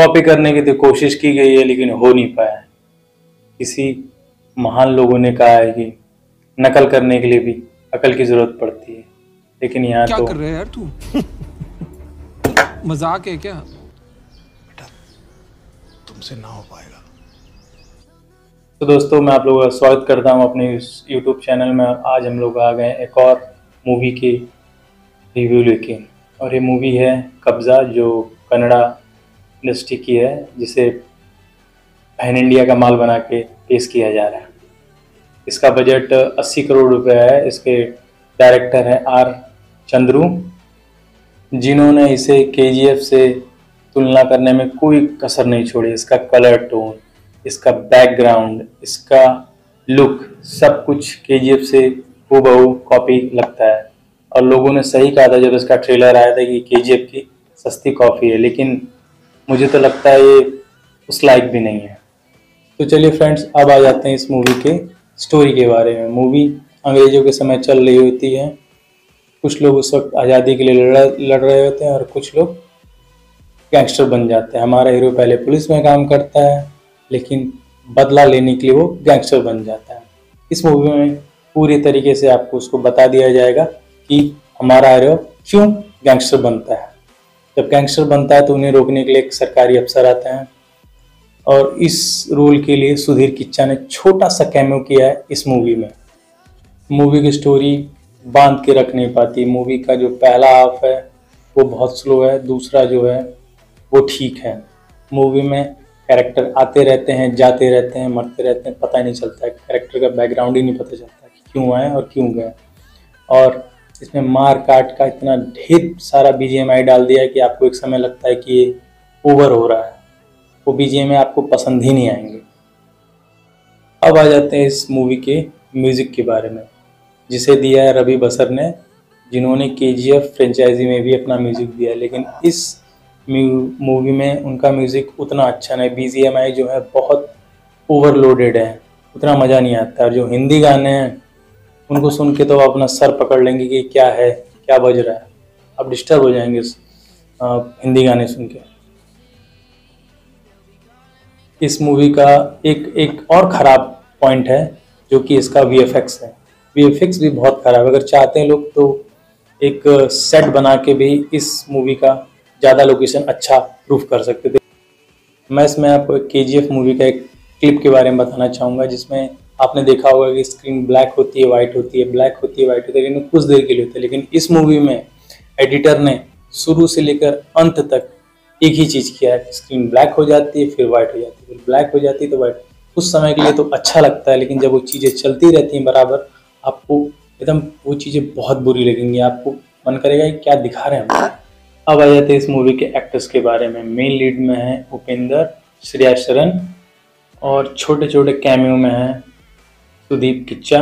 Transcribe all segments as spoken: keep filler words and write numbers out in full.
Copy करने की तो कोशिश की गई है लेकिन हो नहीं पाया है। किसी महान लोगों ने कहा है कि नकल करने के लिए भी अकल की जरूरत पड़ती है, लेकिन यहाँ तो क्या कर रहे हैं यार तू? मजाक है क्या? बेटा तुमसे ना हो पाएगा। तो दोस्तों मैं आप लोगों का स्वागत करता हूँ अपने यूट्यूब चैनल में। आज हम लोग आ गए एक और मूवी के रिव्यू लेके, और ये मूवी है कब्जा, जो कन्नड़ा इंडस्ट्री की है, जिसे पैन इंडिया का माल बना के पेश किया जा रहा है। इसका बजट अस्सी करोड़ रुपया है। इसके डायरेक्टर हैं आर चंद्रू, जिन्होंने इसे केजीएफ से तुलना करने में कोई कसर नहीं छोड़ी। इसका कलर टोन, इसका बैकग्राउंड, इसका लुक, सब कुछ केजीएफ से हूबहू कॉपी लगता है। और लोगों ने सही कहा था जब इसका ट्रेलर आया था कि केजीएफ की सस्ती कॉपी है, लेकिन मुझे तो लगता है ये उस लायक भी नहीं है। तो चलिए फ्रेंड्स, अब आ जाते हैं इस मूवी के स्टोरी के बारे में। मूवी अंग्रेज़ों के समय चल रही होती है। कुछ लोग उस वक्त आज़ादी के लिए लड़ लड़ रहे होते हैं और कुछ लोग गैंगस्टर बन जाते हैं। हमारा हीरो पहले पुलिस में काम करता है, लेकिन बदला लेने के लिए वो गैंगस्टर बन जाता है। इस मूवी में पूरी तरीके से आपको उसको बता दिया जाएगा कि हमारा हीरो क्यों गैंगस्टर बनता है। जब गैंगस्टर बनता है तो उन्हें रोकने के लिए एक सरकारी अफसर आते हैं, और इस रोल के लिए सुधीर किच्चा ने छोटा सा कैमियो किया है इस मूवी में। मूवी की स्टोरी बांध के रख नहीं पाती। मूवी का जो पहला हाफ है वो बहुत स्लो है, दूसरा जो है वो ठीक है। मूवी में कैरेक्टर आते रहते हैं, जाते रहते हैं, मरते रहते हैं, पता ही नहीं चलता है। कैरेक्टर का बैकग्राउंड ही नहीं पता चलता कि क्यों आए और क्यों गए। और इसमें मार काट का इतना ढेर सारा बीजीएमआई डाल दिया है कि आपको एक समय लगता है कि ये ओवर हो रहा है। वो बीजीएमआई आपको पसंद ही नहीं आएंगे। अब आ जाते हैं इस मूवी के म्यूज़िक के बारे में, जिसे दिया है रवि बसर ने, जिन्होंने केजीएफ फ्रेंचाइजी में भी अपना म्यूज़िक दिया। लेकिन इस मूवी में उनका म्यूज़िक उतना अच्छा नहीं। बीजीएमआई जो है बहुत ओवरलोडेड है, उतना मज़ा नहीं आता। और जो हिंदी गाने हैं उनको सुन के तो आप अपना सर पकड़ लेंगे कि क्या है, क्या बज रहा है। आप डिस्टर्ब हो जाएंगे हिंदी गाने सुन के। इस मूवी का एक एक और ख़राब पॉइंट है जो कि इसका वीएफएक्स है। वीएफएक्स भी बहुत ख़राब है। अगर चाहते हैं लोग तो एक सेट बना के भी इस मूवी का ज़्यादा लोकेशन अच्छा प्रूफ कर सकते थे। मैं इसमें आपको एक केजीएफ मूवी का एक क्लिप के बारे में बताना चाहूँगा, जिसमें आपने देखा होगा कि स्क्रीन ब्लैक होती है, वाइट होती है, ब्लैक होती है, वाइट होती है, लेकिन कुछ देर के लिए होती है। लेकिन इस मूवी में एडिटर ने शुरू से लेकर अंत तक एक ही चीज़ किया है। स्क्रीन ब्लैक हो जाती है, फिर वाइट हो जाती है, फिर ब्लैक हो जाती है, तो वाइट। कुछ समय के लिए तो अच्छा लगता है, लेकिन जब वो चीज़ें चलती रहती हैं बराबर, आपको एकदम वो चीज़ें बहुत बुरी लगेंगी। आपको मन करेगा कि क्या दिखा रहे हैं हम। अब आ जाते हैं इस मूवी के एक्टर्स के बारे में। मेन लीड में है उपेंद्र, श्रेया शरण, और छोटे छोटे कैमियो में हैं सुदीप किच्चा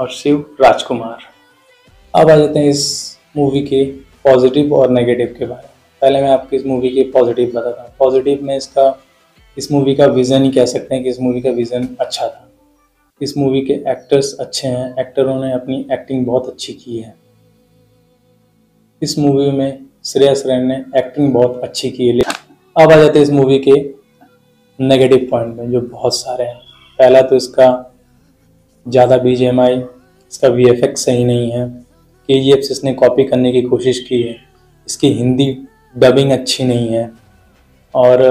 और शिव राजकुमार। अब आ जाते हैं इस मूवी के पॉजिटिव और नेगेटिव के बारे में। पहले मैं आपको इस मूवी के पॉजिटिव बताता हूँ। पॉजिटिव में इसका इस मूवी का विज़न ही कह सकते हैं कि इस मूवी का विज़न अच्छा था। इस मूवी के एक्टर्स अच्छे हैं। एक्टरों ने अपनी एक्टिंग बहुत अच्छी की है। इस मूवी में श्रेया शरण ने एक्टिंग बहुत अच्छी की है। अब आ जाते हैं इस मूवी के नेगेटिव पॉइंट में, जो बहुत सारे हैं। पहला तो इसका ज़्यादा बीजीएमआई, इसका वीएफएक्स सही नहीं है। केजीएफ से इसने कॉपी करने की कोशिश की है। इसकी हिंदी डबिंग अच्छी नहीं है। और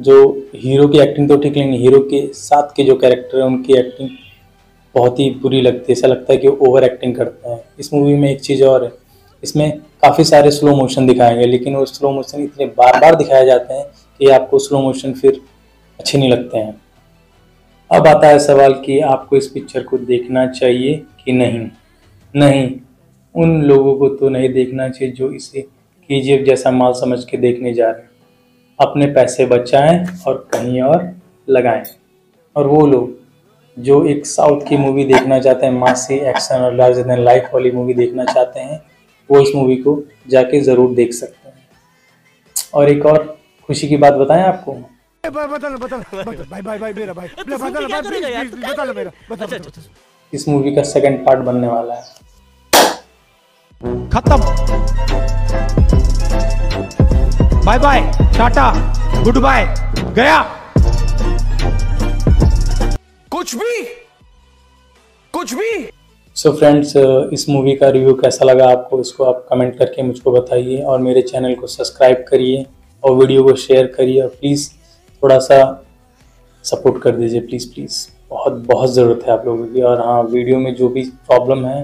जो हीरो की एक्टिंग तो ठीक, लेकिन हीरो के साथ के जो कैरेक्टर हैं उनकी एक्टिंग बहुत ही बुरी लगती है। ऐसा लगता है कि वो ओवर एक्टिंग करते हैं। इस मूवी में एक चीज़ और है, इसमें काफ़ी सारे स्लो मोशन दिखाए गए, लेकिन वो स्लो मोशन इतने बार बार दिखाए जाते हैं कि आपको स्लो मोशन फिर अच्छे नहीं लगते हैं। अब आता है सवाल कि आपको इस पिक्चर को देखना चाहिए कि नहीं। नहीं, उन लोगों को तो नहीं देखना चाहिए जो इसे केजीएफ जैसा माल समझ के देखने जा रहे हैं। अपने पैसे बचाएं और कहीं और लगाएं। और वो लोग जो एक साउथ की मूवी देखना चाहते हैं, मासी एक्शन और लार्जर देन लाइफ वाली मूवी देखना चाहते हैं, वो इस मूवी को जाके ज़रूर देख सकते हैं। और एक और खुशी की बात बताएं आपको, इस मूवी का सेकंड पार्ट बनने वाला है। खत्म, bye bye, Tata. Good bye, गया। कुछ भी कुछ भी सो फ्रेंड्स, इस मूवी का रिव्यू कैसा लगा आपको, इसको आप कमेंट करके मुझको बताइए और मेरे चैनल को सब्सक्राइब करिए और वीडियो को शेयर करिए और प्लीज़ थोड़ा सा सपोर्ट कर दीजिए प्लीज़ प्लीज़, बहुत बहुत ज़रूरत है आप लोगों की। और हाँ, वीडियो में जो भी प्रॉब्लम है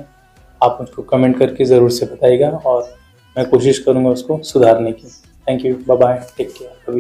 आप मुझको कमेंट करके ज़रूर से बताइएगा और मैं कोशिश करूँगा उसको सुधारने की। Thank you, bye bye, take care.